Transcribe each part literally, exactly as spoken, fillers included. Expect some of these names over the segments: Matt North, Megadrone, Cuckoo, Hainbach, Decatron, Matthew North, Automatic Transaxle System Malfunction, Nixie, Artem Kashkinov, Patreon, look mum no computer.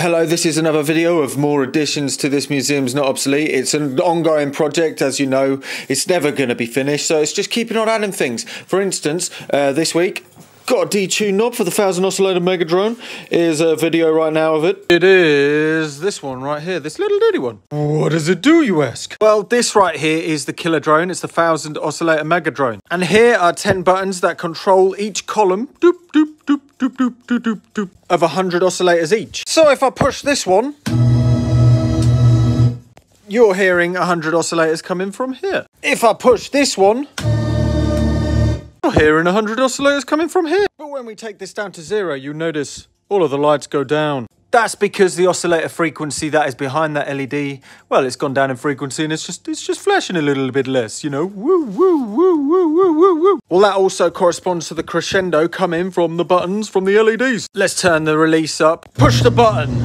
Hello, this is another video of more additions to This Museum's Not Obsolete. It's an ongoing project, as you know. It's never going to be finished, so it's just keeping on adding things. For instance, uh, this week, got a detune knob for the one thousand oscillator Megadrone. Here's a video right now of it. It is this one right here, this little dirty one. What does it do, you ask? Well, this right here is the killer drone. It's the one thousand oscillator Megadrone. And here are ten buttons that control each column. Doop, doop. Doop, doop, doop, doop, doop, doop, of one hundred oscillators each. So if I push this one, you're hearing one hundred oscillators coming from here. If I push this one, you're hearing one hundred oscillators coming from here. But when we take this down to zero, you notice all of the lights go down. That's because the oscillator frequency that is behind that L E D, well, it's gone down in frequency and it's just it's just flashing a little bit less, you know. Woo, woo, woo, woo, woo, woo, woo. Well, that also corresponds to the crescendo coming from the buttons, from the L E Ds. Let's turn the release up. Push the button.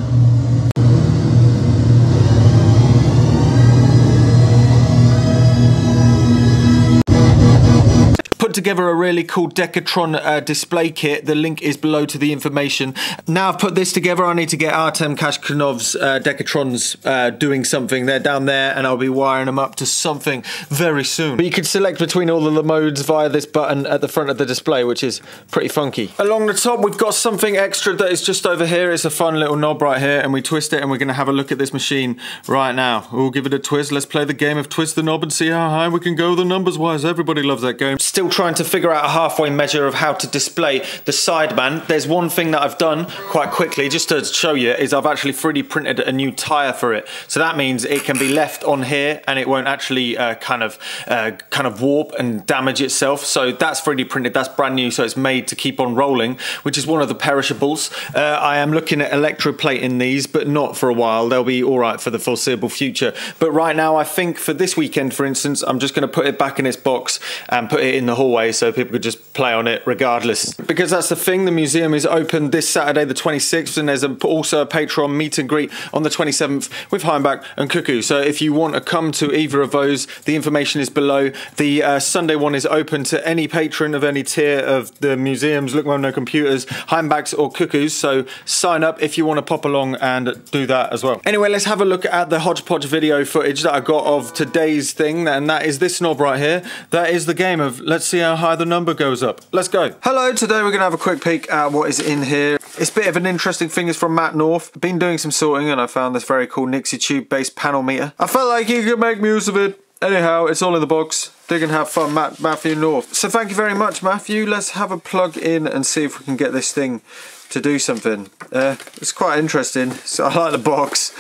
Together a really cool Decatron uh, display kit. The link is below to the information. Now I've put this together, I need to get Artem Kashkinov's uh, Decatrons uh, doing something. They're down there and I'll be wiring them up to something very soon. But you can select between all of the modes via this button at the front of the display, which is pretty funky. Along the top we've got something extra that is just over here. It's a fun little knob right here, and we twist it and we're going to have a look at this machine right now. We'll give it a twist. Let's play the game of twist the knob and see how high we can go the numbers wise. Everybody loves that game. Still trying trying to figure out a halfway measure of how to display the sideman. There's one thing that I've done quite quickly, just to show you, is I've actually three D printed a new tire for it. So that means it can be left on here and it won't actually uh, kind of uh, kind of warp and damage itself. So that's three D printed, that's brand new, so it's made to keep on rolling, which is one of the perishables. Uh, I am looking at electroplating these, but not for a while. They'll be all right for the foreseeable future. But right now, I think for this weekend, for instance, I'm just gonna put it back in its box and put it in the hallway so people could just play on it regardless. Because that's the thing, the museum is open this Saturday the twenty-sixth, and there's a, also a Patreon meet and greet on the twenty-seventh with Hainbach and Cuckoo. So if you want to come to either of those, the information is below. The uh, Sunday one is open to any patron of any tier of the museum's Look Mum No Computers, Hainbach's or Cuckoo's, so sign up if you want to pop along and do that as well. Anyway, let's have a look at the hodgepodge video footage that I got of today's thing, and that is this knob right here. That is the game of let's see how high the number goes up. Let's go. Hello, today we're gonna have a quick peek at what is in here. It's a bit of an interesting thing. It's from Matt North. Been doing some sorting and I found this very cool Nixie tube based panel meter. I felt like you could make use of it. Anyhow, it's all in the box. Dig and have fun, Matt, Matthew North. So thank you very much, Matthew. Let's have a plug in and see if we can get this thing to do something. Uh, it's quite interesting. So I like the box.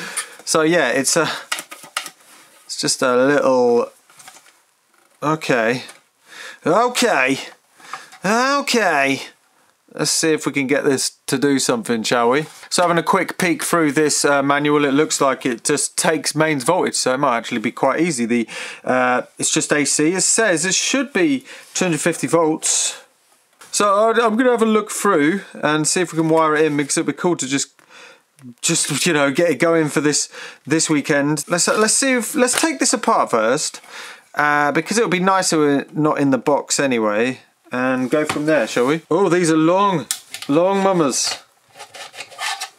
So yeah, it's a, it's just a little, okay. Okay, okay. Let's see if we can get this to do something, shall we? So having a quick peek through this uh, manual, it looks like it just takes mains voltage, so it might actually be quite easy. The uh, it's just A C. It says it should be two hundred fifty volts. So I'm gonna have a look through and see if we can wire it in, because it'd be cool to just just you know get it going for this this weekend. Let's let's see if let's take this apart first. Uh, because it would be nicer not in the box anyway, and go from there, shall we? Oh, these are long, long mummers.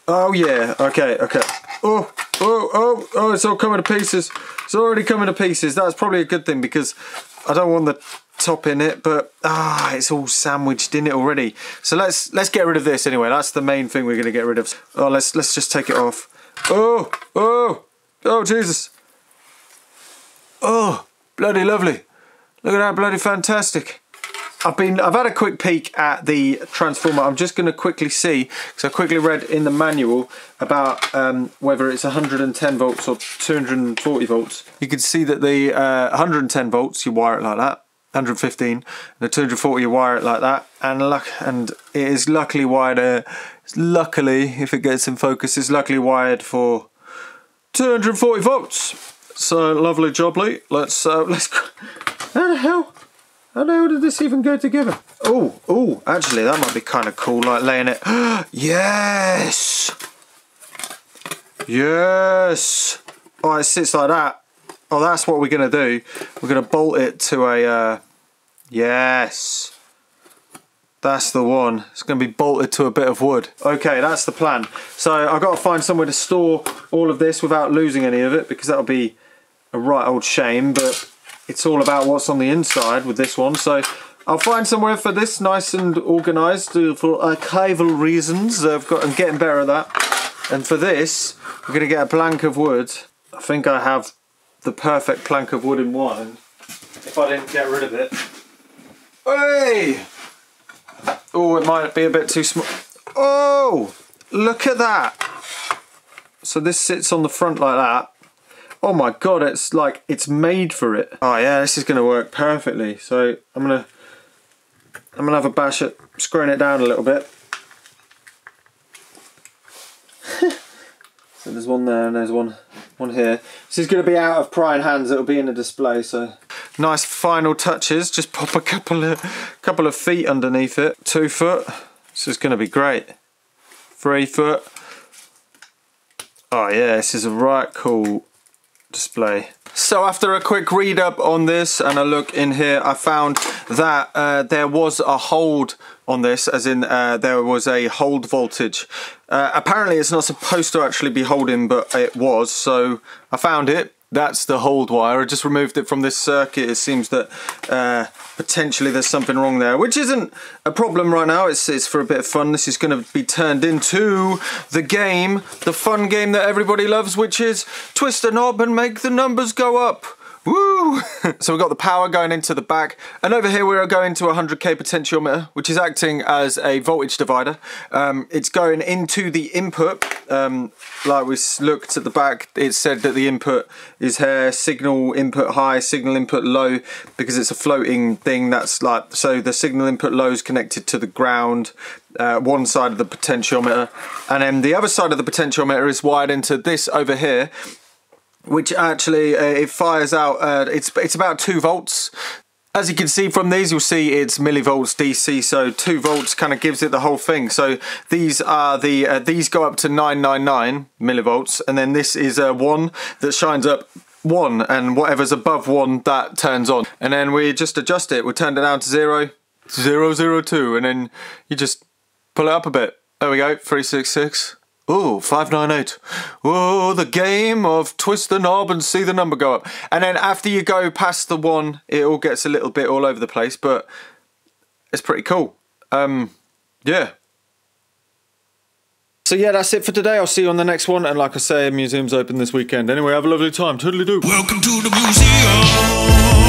Oh yeah, okay, okay. Oh, oh, oh, oh, it's all coming to pieces. It's already coming to pieces. That's probably a good thing, because I don't want the top in it, but ah, it's all sandwiched in it already. So let's let's get rid of this anyway. That's the main thing we're gonna get rid of. Oh, let's let's just take it off. Oh, oh, oh, Jesus. Oh. Bloody lovely. Look at that, bloody fantastic. I've been, I've had a quick peek at the transformer. I'm just gonna quickly see, because I quickly read in the manual about um, whether it's one hundred ten volts or two hundred forty volts. You can see that the uh, one hundred ten volts, you wire it like that, one hundred fifteen, and the two hundred forty, you wire it like that, and luck, and it is luckily wired, uh, luckily, if it gets in focus, it's luckily wired for two hundred forty volts. So lovely jubbly. Let's uh, let's. How the hell? How the hell did this even go together? Oh, oh, actually, that might be kind of cool. Like laying it. Yes. Yes. Oh, it sits like that. Oh, that's what we're gonna do. We're gonna bolt it to a. Uh... Yes. That's the one. It's going to be bolted to a bit of wood. Okay, that's the plan. So I've got to find somewhere to store all of this without losing any of it, because that'll be a right old shame, but it's all about what's on the inside with this one. So I'll find somewhere for this nice and organised for archival reasons. I've got, I'm getting better at that. And for this, we're going to get a plank of wood. I think I have the perfect plank of wood in mind, if I didn't get rid of it. Hey! Oh, it might be a bit too small. Oh, look at that. So this sits on the front like that. Oh my God, it's like, it's made for it. Oh yeah, this is gonna work perfectly. So I'm gonna, I'm gonna have a bash at screwing it down a little bit. So there's one there and there's one, one here. This is gonna be out of prying hands. It'll be in a display, so. Nice final touches, just pop a couple of couple of feet underneath it. Two foot, this is going to be great. Three foot. Oh yeah, this is a right cool display. So after a quick read up on this and a look in here, I found that uh, there was a hold on this, as in uh, there was a hold voltage. Uh, apparently it's not supposed to actually be holding, but it was, so I found it. That's the hold wire. I just removed it from this circuit. It seems that uh, potentially there's something wrong there, which isn't a problem right now. It's, it's for a bit of fun. This is going to be turned into the game, the fun game that everybody loves, which is twist the knob and make the numbers go up. Woo! So we've got the power going into the back, and over here we are going to a one hundred K potentiometer, which is acting as a voltage divider. Um, it's going into the input. Um, like we looked at the back, it said that the input is here, signal input high, signal input low, because it's a floating thing. That's like, so the signal input low is connected to the ground, uh, one side of the potentiometer, and then the other side of the potentiometer is wired into this over here, which actually uh, it fires out, uh, it's, it's about two volts. As you can see from these, you'll see it's millivolts D C, so two volts kind of gives it the whole thing. So these are the, uh, these go up to nine nine nine millivolts, and then this is a one that shines up one, and whatever's above one, that turns on. And then we just adjust it, we turn it down to zero, zero, zero, two, and then you just pull it up a bit. There we go, three six six. Ooh, five nine eight. Ooh, the game of twist the knob and see the number go up. And then after you go past the one, it all gets a little bit all over the place, but it's pretty cool. Um, yeah. So yeah, that's it for today. I'll see you on the next one. And like I say, museum's open this weekend. Anyway, have a lovely time. Toodly-doo. Welcome to the museum.